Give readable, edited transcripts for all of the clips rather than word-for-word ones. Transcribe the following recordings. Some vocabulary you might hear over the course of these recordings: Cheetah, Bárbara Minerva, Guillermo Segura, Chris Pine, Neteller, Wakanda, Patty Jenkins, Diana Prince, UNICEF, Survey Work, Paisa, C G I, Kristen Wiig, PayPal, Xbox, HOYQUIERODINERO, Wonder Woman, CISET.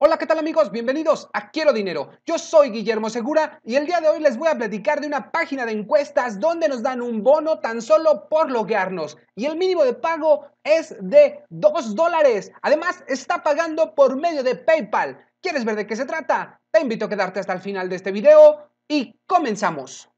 Hola, ¿qué tal amigos? Bienvenidos a Quiero Dinero. Yo soy Guillermo Segura y el día de hoy les voy a platicar de una página de encuestas donde nos dan un bono tan solo por loguearnos y el mínimo de pago es de $2. Además, está pagando por medio de PayPal. ¿Quieres ver de qué se trata? Te invito a quedarte hasta el final de este video y comenzamos.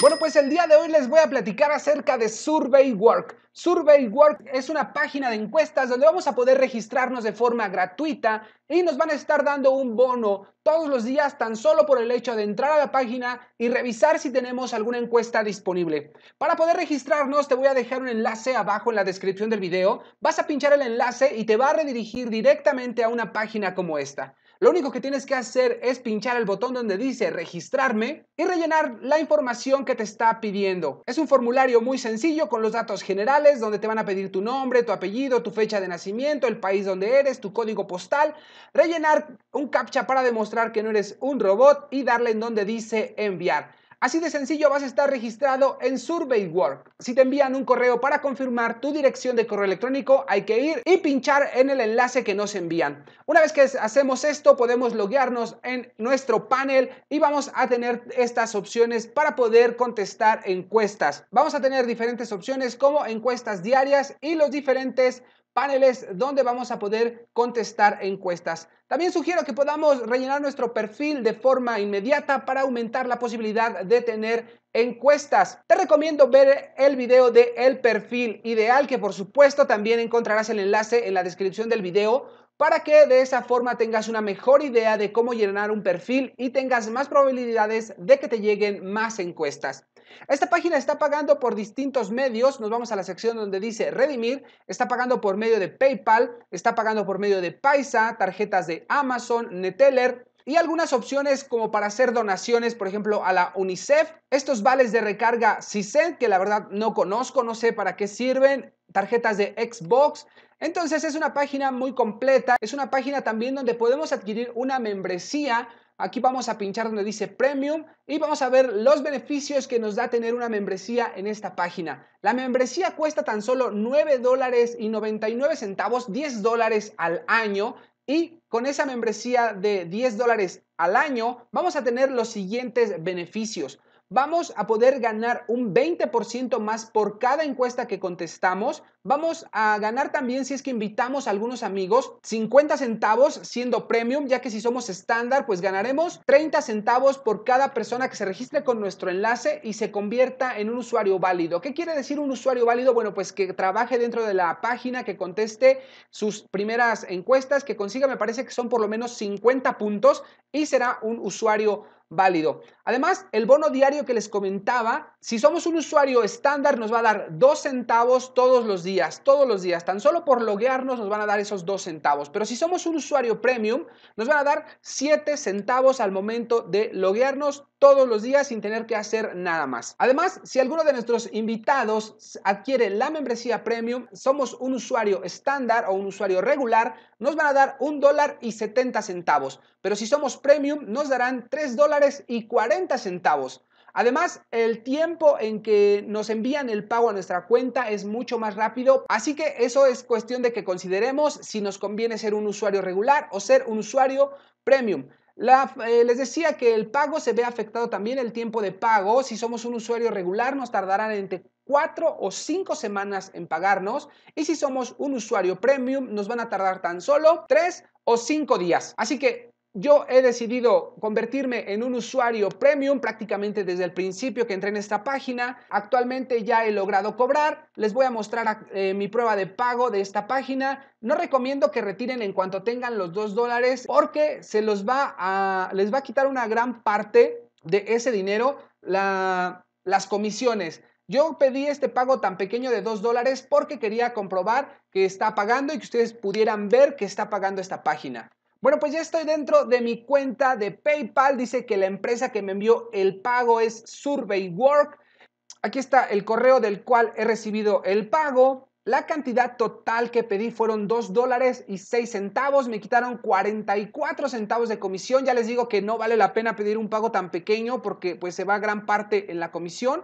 Bueno, pues el día de hoy les voy a platicar acerca de Survey Work. Survey Work es una página de encuestas donde vamos a poder registrarnos de forma gratuita y nos van a estar dando un bono todos los días tan solo por el hecho de entrar a la página y revisar si tenemos alguna encuesta disponible. Para poder registrarnos te voy a dejar un enlace abajo en la descripción del video. Vas a pinchar el enlace y te va a redirigir directamente a una página como esta. Lo único que tienes que hacer es pinchar el botón donde dice registrarme y rellenar la información que te está pidiendo. Es un formulario muy sencillo con los datos generales donde te van a pedir tu nombre, tu apellido, tu fecha de nacimiento, el país donde eres, tu código postal, rellenar un captcha para demostrar que no eres un robot y darle en donde dice enviar. Así de sencillo vas a estar registrado en Survey Work. Si te envían un correo para confirmar tu dirección de correo electrónico, hay que ir y pinchar en el enlace que nos envían. Una vez que hacemos esto, podemos loguearnos en nuestro panel y vamos a tener estas opciones para poder contestar encuestas. Vamos a tener diferentes opciones como encuestas diarias y los diferentes paneles donde vamos a poder contestar encuestas. También sugiero que podamos rellenar nuestro perfil de forma inmediata para aumentar la posibilidad de tener encuestas. Te recomiendo ver el video de el perfil ideal, que por supuesto también encontrarás el enlace en la descripción del video, para que de esa forma tengas una mejor idea de cómo llenar un perfil y tengas más probabilidades de que te lleguen más encuestas. Esta página está pagando por distintos medios. Nos vamos a la sección donde dice redimir. Está pagando por medio de PayPal, está pagando por medio de Paisa, tarjetas de Amazon, Neteller y algunas opciones como para hacer donaciones, por ejemplo, a la UNICEF. Estos vales de recarga CISET, que la verdad no conozco, no sé para qué sirven. Tarjetas de Xbox. Entonces es una página muy completa. Es una página también donde podemos adquirir una membresía. Aquí vamos a pinchar donde dice Premium y vamos a ver los beneficios que nos da tener una membresía en esta página. La membresía cuesta tan solo $9.99, $10 al año, y con esa membresía de $10 al año vamos a tener los siguientes beneficios. Vamos a poder ganar un 20% más por cada encuesta que contestamos. Vamos a ganar también, si es que invitamos a algunos amigos, 50 centavos siendo premium, ya que si somos estándar, pues ganaremos 30 centavos por cada persona que se registre con nuestro enlace y se convierta en un usuario válido. ¿Qué quiere decir un usuario válido? Bueno, pues que trabaje dentro de la página, que conteste sus primeras encuestas, que consiga, me parece que son por lo menos 50 puntos y será un usuario válido. Además, el bono diario que les comentaba, si somos un usuario estándar nos va a dar 2 centavos todos los días, tan solo por loguearnos nos van a dar esos 2 centavos, pero si somos un usuario premium nos van a dar 7 centavos al momento de loguearnos todos los días sin tener que hacer nada más. Además, si alguno de nuestros invitados adquiere la membresía premium, somos un usuario estándar o un usuario regular, nos van a dar $1.70, pero si somos premium nos darán $3.40. Además, el tiempo en que nos envían el pago a nuestra cuenta es mucho más rápido, así que eso es cuestión de que consideremos si nos conviene ser un usuario regular o ser un usuario premium. Les decía que el pago se ve afectado también, el tiempo de pago. Si somos un usuario regular nos tardarán entre 4 o 5 semanas en pagarnos, y si somos un usuario premium nos van a tardar tan solo 3 o 5 días. Así que yo he decidido convertirme en un usuario premium prácticamente desde el principio que entré en esta página. Actualmente ya he logrado cobrar. Les voy a mostrar mi prueba de pago de esta página. No recomiendo que retiren en cuanto tengan los $2 porque les va a quitar una gran parte de ese dinero las comisiones. Yo pedí este pago tan pequeño de $2 porque quería comprobar que está pagando y que ustedes pudieran ver que está pagando esta página. Bueno, pues ya estoy dentro de mi cuenta de PayPal. Dice que la empresa que me envió el pago es Survey Work. Aquí está el correo del cual he recibido el pago. La cantidad total que pedí fueron $2.06. Me quitaron 44 centavos de comisión. Ya les digo que no vale la pena pedir un pago tan pequeño porque pues se va gran parte en la comisión.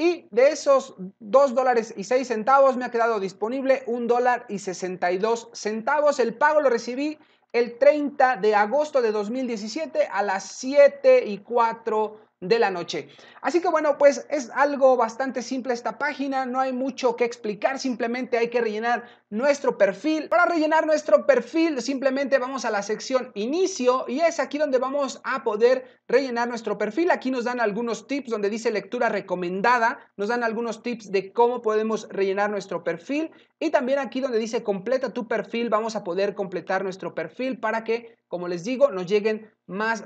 Y de esos $2.06 me ha quedado disponible $1.62. El pago lo recibí el 30 de agosto de 2017 a las 7:04 de la noche. Así que bueno, pues es algo bastante simple esta página, no hay mucho que explicar, simplemente hay que rellenar nuestro perfil. Para rellenar nuestro perfil simplemente vamos a la sección inicio y es aquí donde vamos a poder rellenar nuestro perfil. Aquí nos dan algunos tips donde dice lectura recomendada, nos dan algunos tips de cómo podemos rellenar nuestro perfil y también aquí donde dice completa tu perfil vamos a poder completar nuestro perfil para que, como les digo, nos lleguen más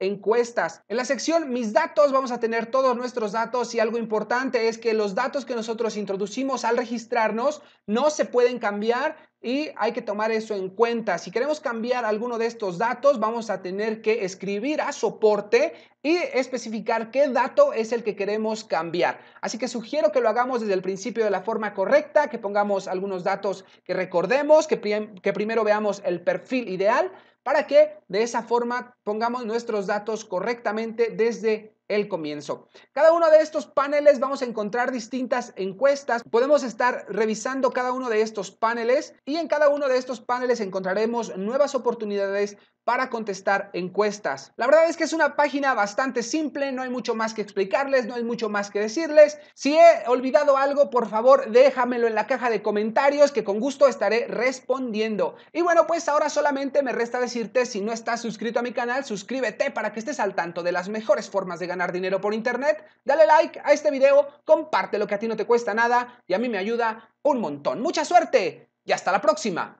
encuestas. En la sección mis datos vamos a tener todos nuestros datos y algo importante es que los datos que nosotros introducimos al registrarnos no se pueden cambiar y hay que tomar eso en cuenta. Si queremos cambiar alguno de estos datos vamos a tener que escribir a soporte y especificar qué dato es el que queremos cambiar. Así que sugiero que lo hagamos desde el principio de la forma correcta, que pongamos algunos datos que recordemos, que primero veamos el perfil ideal, para que de esa forma pongamos nuestros datos correctamente desde el comienzo. Cada uno de estos paneles vamos a encontrar distintas encuestas. Podemos estar revisando cada uno de estos paneles y en cada uno de estos paneles encontraremos nuevas oportunidades para contestar encuestas. La verdad es que es una página bastante simple, no hay mucho más que explicarles, no hay mucho más que decirles. Si he olvidado algo, por favor, déjamelo en la caja de comentarios que con gusto estaré respondiendo. Y bueno, pues ahora solamente me resta decirte, si no estás suscrito a mi canal, suscríbete para que estés al tanto de las mejores formas de ganar dinero por internet. Dale like a este video, compártelo, que a ti no te cuesta nada y a mí me ayuda un montón. Mucha suerte y hasta la próxima.